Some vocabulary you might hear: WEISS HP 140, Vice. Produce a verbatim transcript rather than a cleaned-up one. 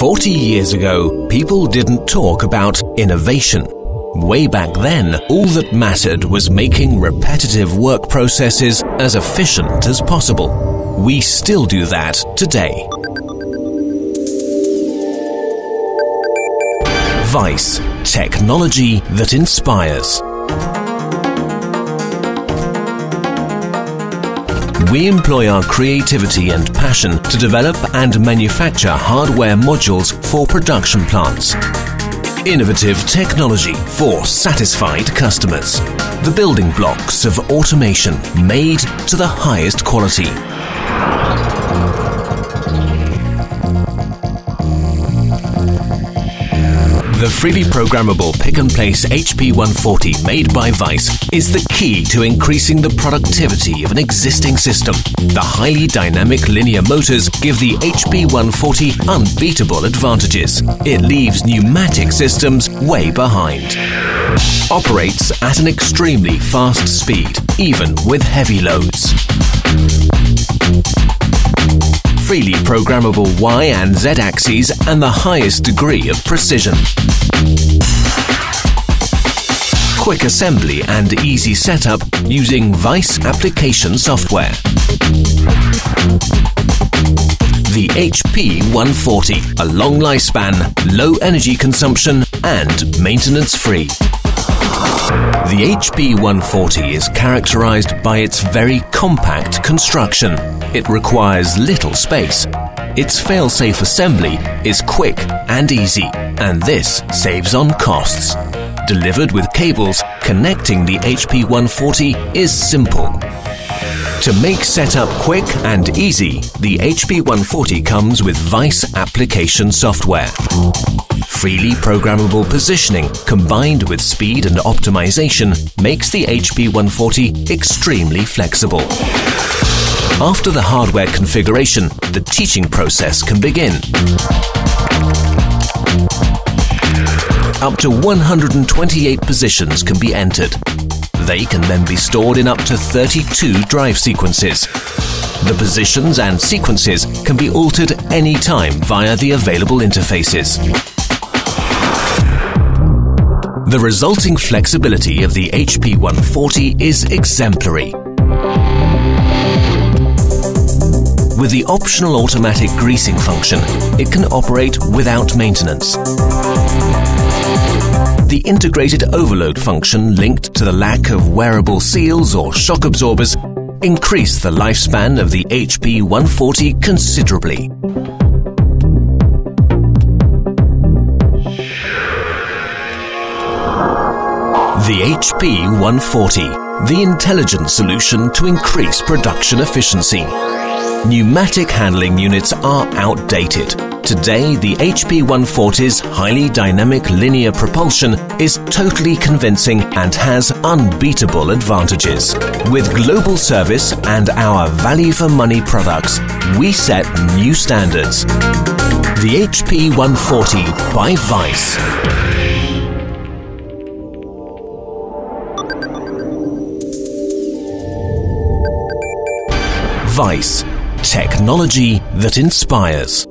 forty years ago, people didn't talk about innovation. Way back then, all that mattered was making repetitive work processes as efficient as possible. We still do that today. Vice, technology that inspires. We employ our creativity and passion to develop and manufacture hardware modules for production plants. Innovative technology for satisfied customers. The building blocks of automation made to the highest quality. The freely programmable pick-and-place H P one forty made by Vice is the key to increasing the productivity of an existing system. The highly dynamic linear motors give the H P one forty unbeatable advantages. It leaves pneumatic systems way behind. Operates at an extremely fast speed, even with heavy loads. Freely programmable Y and Z axes and the highest degree of precision. Quick assembly and easy setup using Vice application software. The H P one forty, a long lifespan, low energy consumption and maintenance free. The H P one forty is characterized by its very compact construction. It requires little space. Its fail-safe assembly is quick and easy, and this saves on costs. Delivered with cables, connecting the H P one forty is simple. To make setup quick and easy, the H P one forty comes with Vice application software. Freely programmable positioning combined with speed and optimization makes the H P one forty extremely flexible. After the hardware configuration, the teaching process can begin. Up to one hundred twenty-eight positions can be entered. They can then be stored in up to thirty-two drive sequences. The positions and sequences can be altered any time via the available interfaces. The resulting flexibility of the H P one forty is exemplary. With the optional automatic greasing function, it can operate without maintenance. The integrated overload function linked to the lack of wearable seals or shock absorbers increased the lifespan of the H P one forty considerably. The H P one forty, the intelligent solution to increase production efficiency. Pneumatic handling units are outdated. Today, the H P one forty's highly dynamic linear propulsion is totally convincing and has unbeatable advantages. With global service and our value for money products, we set new standards. The H P one forty by Vice. Vice, technology that inspires.